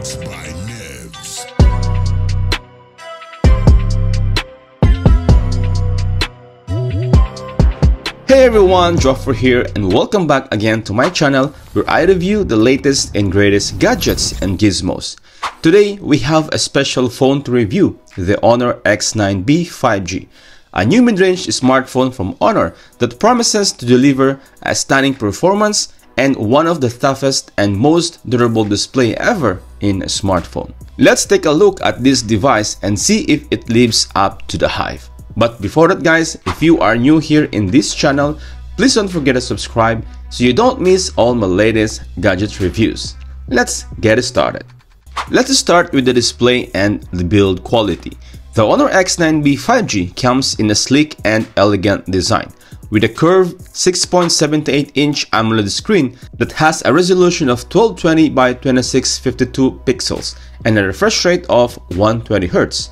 Mixed by Nevs. Hey everyone, Joffrey here and welcome back again to my channel where I review the latest and greatest gadgets and gizmos. Today we have a special phone to review, the Honor X9B 5G. A new mid-range smartphone from Honor that promises to deliver a stunning performance and one of the toughest and most durable display ever in a smartphone. Let's take a look at this device and see if it lives up to the hype. But before that guys, if you are new here in this channel, please don't forget to subscribe so you don't miss all my latest gadget reviews. Let's get started. Let's start with the display and the build quality. The Honor X9B 5G comes in a sleek and elegant design, with a curved 6.78-inch AMOLED screen that has a resolution of 1220 by 2652 pixels and a refresh rate of 120Hz.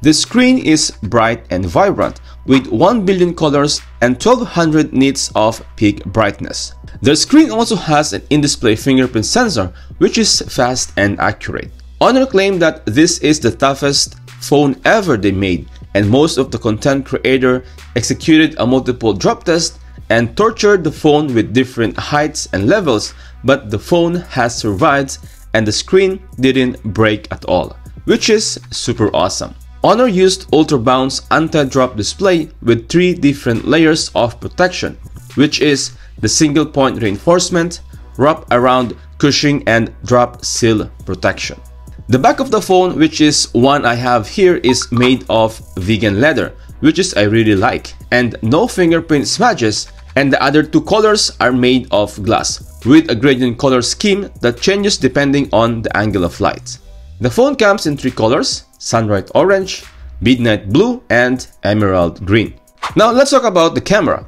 The screen is bright and vibrant, with 1 billion colors and 1200 nits of peak brightness. The screen also has an in-display fingerprint sensor, which is fast and accurate. Honor claimed that this is the toughest phone ever they made, and most of the content creator executed a multiple drop test and tortured the phone with different heights and levels, but the phone has survived and the screen didn't break at all, which is super awesome. Honor used Ultra Bounce anti-drop display with 3 different layers of protection, which is the single point reinforcement, wrap around cushioning and drop seal protection. The back of the phone, which is one I have here, is made of vegan leather, which is I really like, and no fingerprint smudges, and the other 2 colors are made of glass, with a gradient color scheme that changes depending on the angle of light. The phone comes in 3 colors, Sunrise Orange, Midnight Blue, and Emerald Green. Now let's talk about the camera.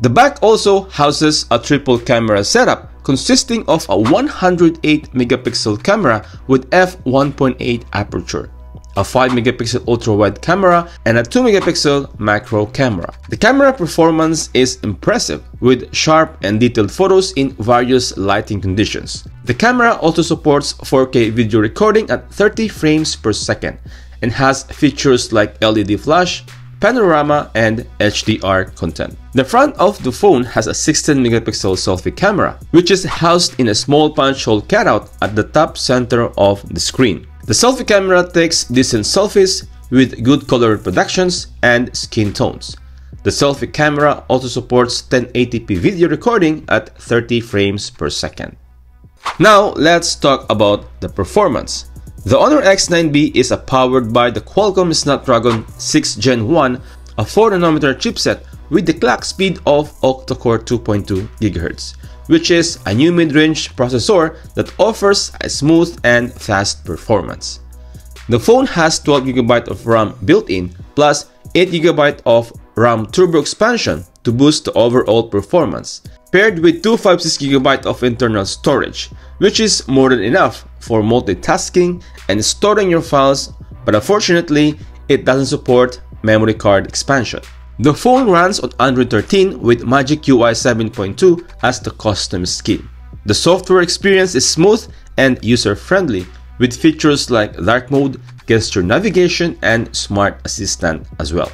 The back also houses a triple camera setup, consisting of a 108-megapixel camera with f1.8 aperture, a 5-megapixel ultra-wide camera, and a 2-megapixel macro camera. The camera performance is impressive, with sharp and detailed photos in various lighting conditions. The camera also supports 4K video recording at 30 frames per second, and has features like LED flash, panorama, and HDR content. The front of the phone has a 16-megapixel selfie camera, which is housed in a small punch hole cutout at the top center of the screen. The selfie camera takes decent selfies with good color reproductions and skin tones. The selfie camera also supports 1080p video recording at 30 frames per second. Now let's talk about the performance. The Honor X9B is powered by the Qualcomm Snapdragon 6 Gen 1, a 4nm chipset with the clock speed of octa-core 2.2 GHz, which is a new mid-range processor that offers a smooth and fast performance. The phone has 12GB of RAM built-in plus 8GB of RAM turbo expansion to boost the overall performance, paired with 256GB of internal storage, which is more than enough for multitasking and storing your files, but unfortunately, it doesn't support memory card expansion. The phone runs on Android 13 with Magic UI 7.2 as the custom skin. The software experience is smooth and user-friendly, with features like dark mode, gesture navigation, and smart assistant as well.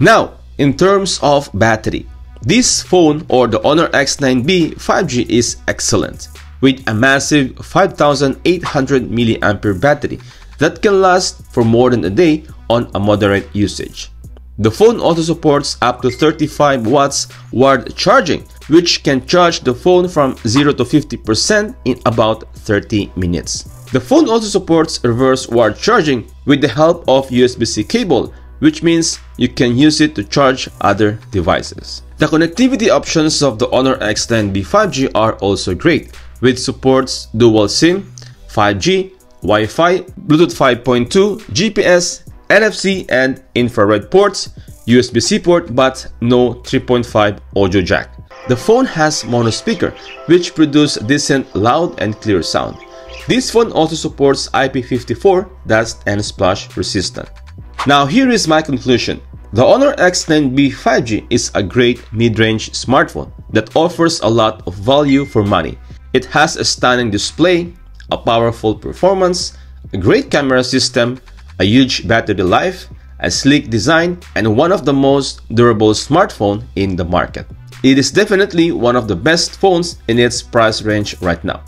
Now, in terms of battery, this phone or the Honor X9B 5G is excellent, with a massive 5,800 mAh battery that can last for more than a day on a moderate usage. The phone also supports up to 35 watts wired charging, which can charge the phone from 0 to 50% in about 30 minutes. The phone also supports reverse wired charging with the help of USB-C cable, which means you can use it to charge other devices. The connectivity options of the Honor X9B 5G are also great, which supports dual SIM, 5G, Wi-Fi, Bluetooth 5.2, GPS, NFC and infrared ports, USB-C port, but no 3.5 audio jack. The phone has mono speaker, which produce decent loud and clear sound. This phone also supports IP54, dust and splash resistant. Now here is my conclusion. The Honor X9B 5G is a great mid-range smartphone that offers a lot of value for money. It has a stunning display, a powerful performance, a great camera system, a huge battery life, a sleek design, and one of the most durable smartphones in the market. It is definitely one of the best phones in its price range right now.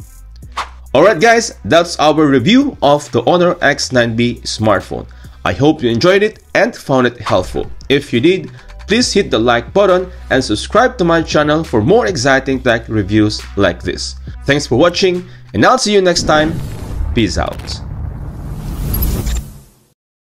Alright guys, that's our review of the Honor X9B smartphone. I hope you enjoyed it and found it helpful. If you did, please hit the like button and subscribe to my channel for more exciting tech reviews like this. Thanks for watching, and I'll see you next time. Peace out.